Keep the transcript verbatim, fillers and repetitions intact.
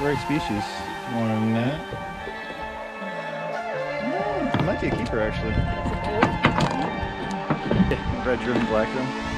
the right species. More than that. Might be a keeper actually. Red driven black room.